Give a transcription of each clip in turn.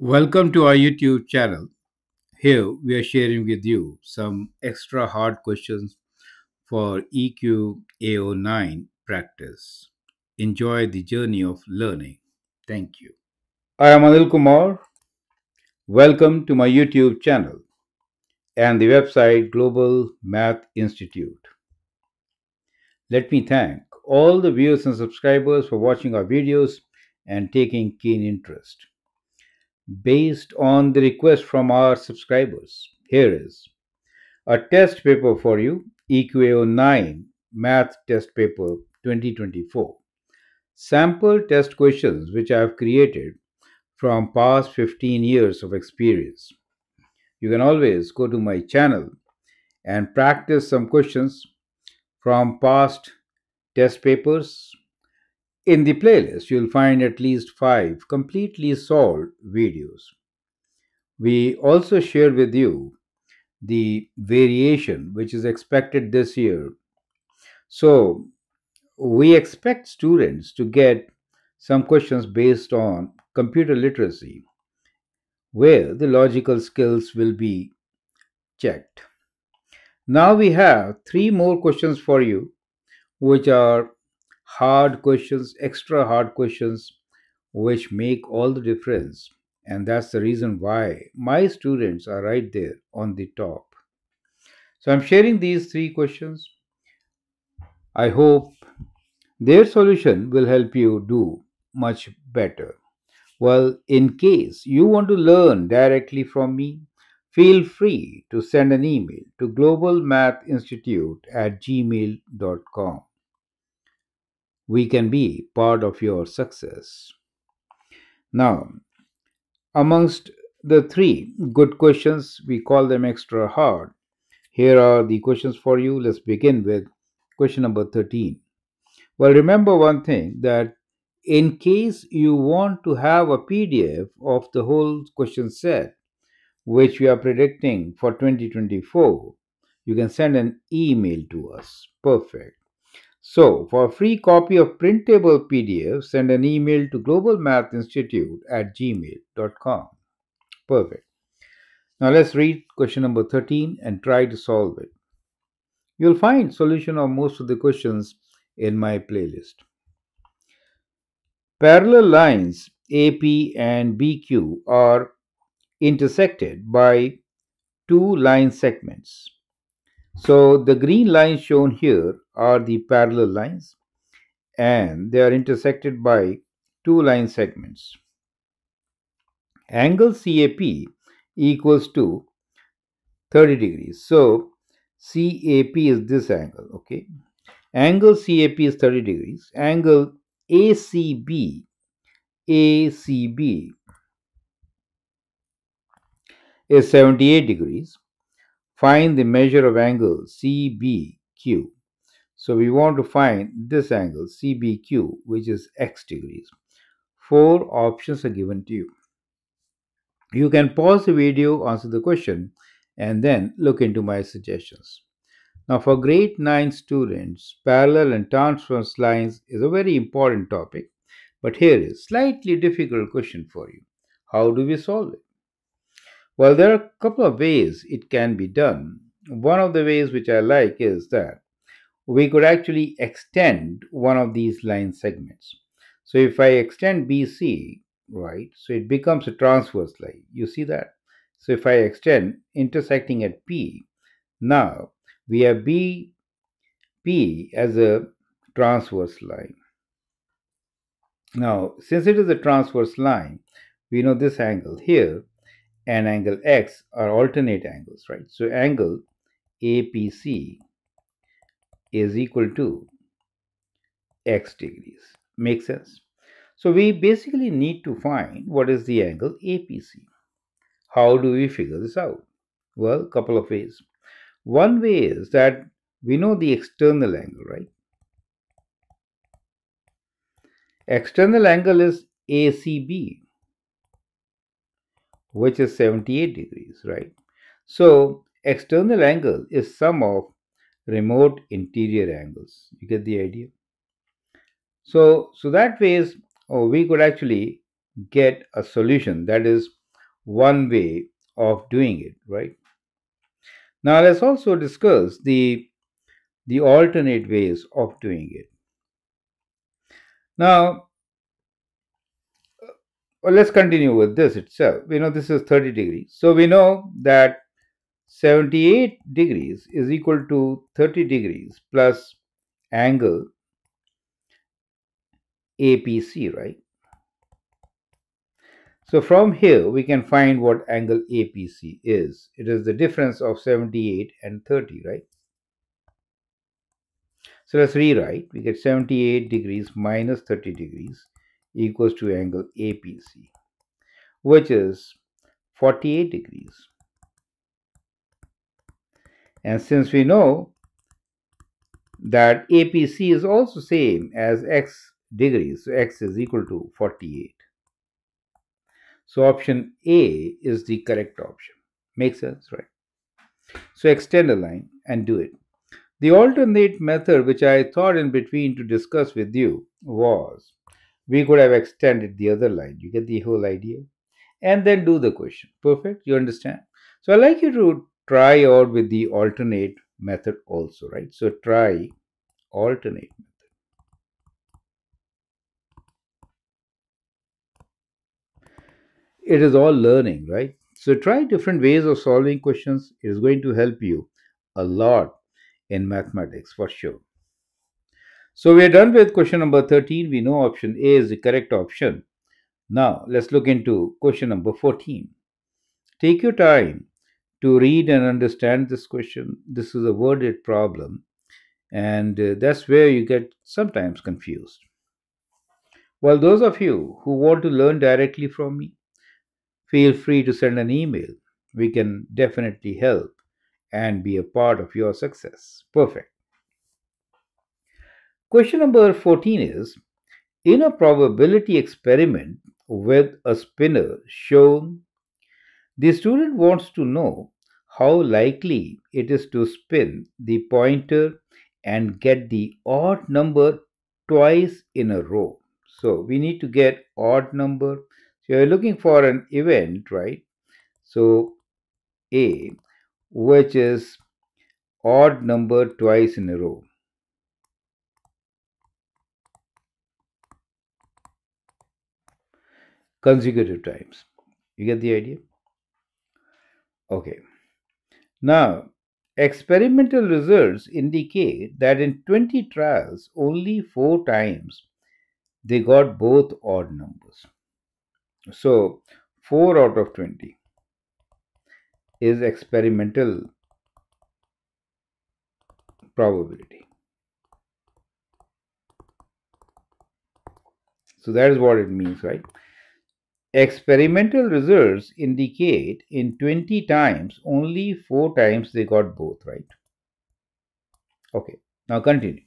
Welcome to our YouTube channel. Here we are sharing with you some extra hard questions for EQAO 9 practice. Enjoy the journey of learning. Thank you. I am Anil Kumar. Welcome to my YouTube channel and the website Global Math Institute. Let me thank all the viewers and subscribers for watching our videos and taking keen interest. Based on the request from our subscribers, here is a test paper for you, EQAO 9 Math Test Paper 2024. Sample test questions which I have created from past 15 years of experience. You can always go to my channel and practice some questions from past test papers. In the playlist, you'll find at least 5 completely solved videos. We also share with you the variation which is expected this year. So, we expect students to get some questions based on computer literacy, where the logical skills will be checked. Now, we have 3 more questions for you, which are hard questions, extra hard questions, which make all the difference, and that's the reason why my students are right there on the top. So I'm sharing these 3 questions. I hope their solution will help you do much better. Well, in case you want to learn directly from me, feel free to send an email to globalmathinstitute@gmail.com. We can be part of your success. Now, amongst the 3 good questions, we call them extra hard. Here are the questions for you. Let's begin with question number 13. Well, remember one thing, that in case you want to have a PDF of the whole question set, which we are predicting for 2024, you can send an email to us. Perfect. So, for a free copy of printable PDF, send an email to globalmathinstitute@gmail.com. Perfect. Now, let's read question number 13 and try to solve it. You'll find solution of most of the questions in my playlist. Parallel lines AP and BQ are intersected by 2 line segments. So, the green lines shown here are the parallel lines, and they are intersected by 2 line segments. Angle CAP equals to 30 degrees. So, CAP is this angle, okay. Angle CAP is 30 degrees. Angle ACB is 78 degrees. Find the measure of angle CBQ. So we want to find this angle CBQ, which is x degrees. 4 options are given to you. You can pause the video, answer the question, and then look into my suggestions. Now, for grade 9 students, parallel and transverse lines is a very important topic, but here is a slightly difficult question for you. How do we solve it? Well, there are a couple of ways it can be done. One of the ways which I like is that we could actually extend one of these line segments. So if I extend BC, right, so it becomes a transverse line. You see that? So if I extend, intersecting at P, now we have BP as a transverse line. Now, since it is a transverse line, we know this angle here and angle X are alternate angles, right? So angle APC is equal to X degrees. Makes sense? So we basically need to find what is the angle APC. How do we figure this out? Well, a couple of ways. One way is that we know the external angle, right? External angle is ACB, which is 78 degrees, right? So, external angle is sum of remote interior angles. You get the idea? So that way is, we could actually get a solution that is one way of doing it, right? Now, let's also discuss the alternate ways of doing it. Now, let's continue with this itself. We know this is 30 degrees. So, we know that 78 degrees is equal to 30 degrees plus angle APC, right? So from here, we can find what angle APC is. It is the difference of 78 and 30, right? So let's rewrite. We get 78 degrees minus 30 degrees equals to angle APC, which is 48 degrees. And since we know that APC is also same as x degrees, so x is equal to 48. So option A is the correct option. Makes sense, right? So extend a line and do it. The alternate method which I thought in between to discuss with you was we could have extended the other line. You get the whole idea? And then do the question. Perfect? You understand? So I'd like you to try out with the alternate method also, right? So try alternate method. It is all learning, right? So try different ways of solving questions. It is going to help you a lot in mathematics for sure. So we are done with question number 13. We know option A is the correct option. Now let's look into question number 14. Take your time to read and understand this question. This is a worded problem, and that's where you get sometimes confused. Well, those of you who want to learn directly from me, feel free to send an email. We can definitely help and be a part of your success. Perfect. Question number 14 is, in a probability experiment with a spinner shown, the student wants to know how likely it is to spin the pointer and get the odd number twice in a row. So we need to get odd number. You are looking for an event, right? So A, which is odd number twice in a row. Consecutive times. You get the idea? Okay. Now, experimental results indicate that in 20 trials, only 4 times they got both odd numbers. So 4 out of 20 is experimental probability. So that is what it means, right? Experimental results indicate in 20 times, only 4 times they got both, right? Okay, now continue.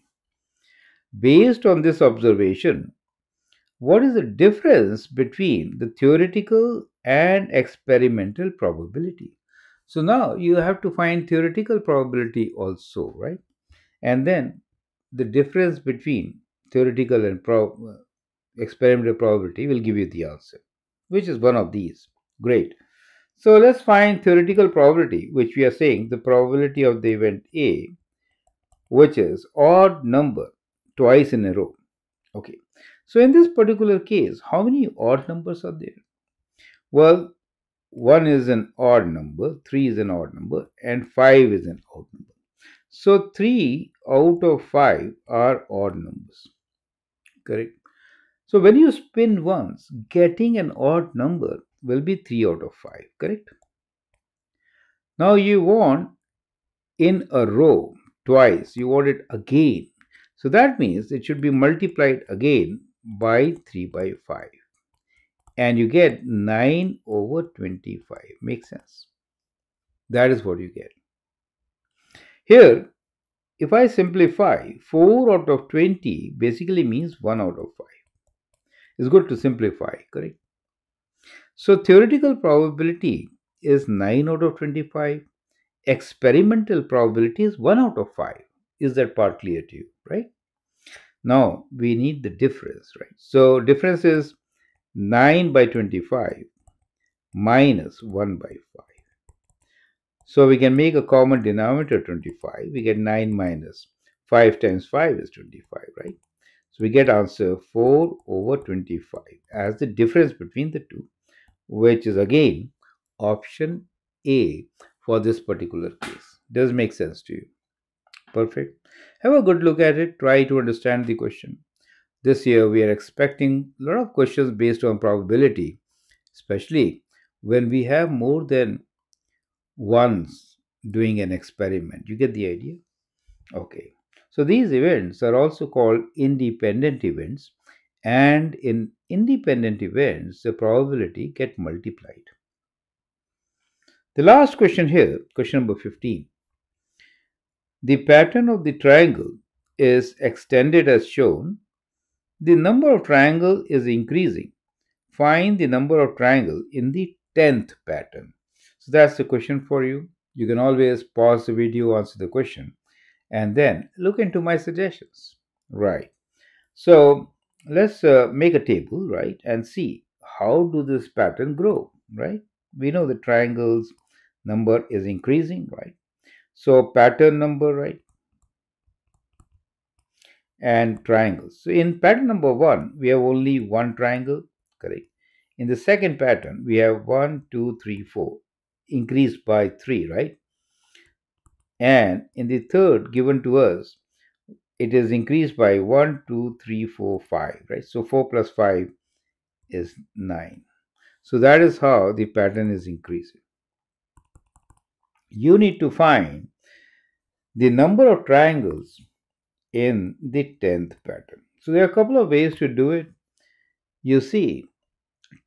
Based on this observation, what is the difference between the theoretical and experimental probability? So now you have to find theoretical probability also, right? And then the difference between theoretical and experimental probability will give you the answer, which is one of these. Great. So let's find theoretical probability, which we are saying the probability of the event A, which is odd number twice in a row. Okay. So in this particular case, how many odd numbers are there? Well, 1 is an odd number, 3 is an odd number, and 5 is an odd number. So 3 out of 5 are odd numbers. Correct? So when you spin once, getting an odd number will be 3 out of 5. Correct? Now you want in a row twice. You want it again. So that means it should be multiplied again by 3 by 5, and you get 9 over 25. Makes sense? That is what you get. Here, if I simplify, 4 out of 20 basically means 1 out of 5. It's good to simplify, correct? So theoretical probability is 9 out of 25. Experimental probability is 1 out of 5. Is that part clear to you, right? Now, we need the difference, right? So, difference is 9 by 25 minus 1 by 5. So we can make a common denominator 25. We get 9 minus 5 times 5 is 25, right? So we get answer 4 over 25 as the difference between the two, which is again option A for this particular case. Does make sense to you? Perfect. Have a good look at it. Try to understand the question. This year we are expecting a lot of questions based on probability, especially when we have more than once doing an experiment. You get the idea? Okay. So these events are also called independent events, and in independent events the probability get multiplied. The last question here, question number 15. The pattern of the triangle is extended as shown. The number of triangles is increasing. Find the number of triangles in the 10th pattern. So that's the question for you. You can always pause the video, answer the question, and then look into my suggestions. Right. So let's make a table, right, and see how do this pattern grow, right? We know the triangles number is increasing, right? So pattern number, right, and triangles. So in pattern number 1, we have only one triangle, correct? In the second pattern, we have 1, 2, 3, 4, increased by 3, right? And in the third given to us, it is increased by 1, 2, 3, 4, 5, right? So 4 plus 5 is 9. So that is how the pattern is increasing. You need to find the number of triangles in the 10th pattern. So there are a couple of ways to do it. You see,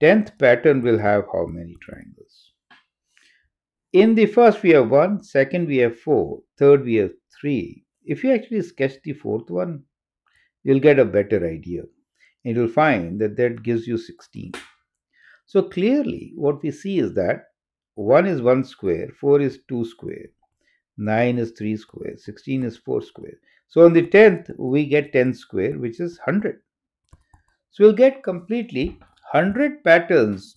10th pattern will have how many triangles? In the first we have 1, second we have 4, third we have 3. If you actually sketch the fourth one, you'll get a better idea. And you'll find that that gives you 16. So clearly what we see is that 1 is 1 square, 4 is 2 square, 9 is 3 square, 16 is 4 square. So on the 10th we get 10 square, which is 100. So we'll get completely 100 patterns,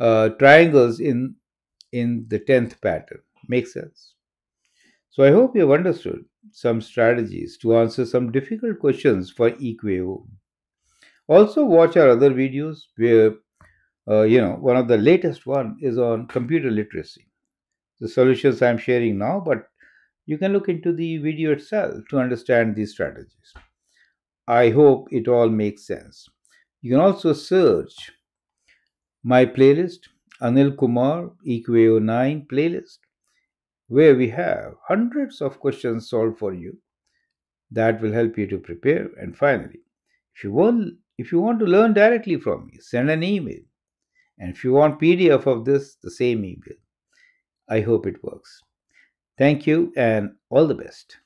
triangles in the 10th pattern. Makes sense. So I hope you have understood some strategies to answer some difficult questions for EQAO. Also watch our other videos where one of the latest one is on computer literacy. The solutions I'm sharing now, but you can look into the video itself to understand these strategies. I hope it all makes sense. You can also search my playlist, Anil Kumar EQAO 9 playlist, where we have hundreds of questions solved for you. That will help you to prepare. And finally, if you want to learn directly from me, send an email. And if you want PDF of this, the same email. I hope it works. Thank you and all the best.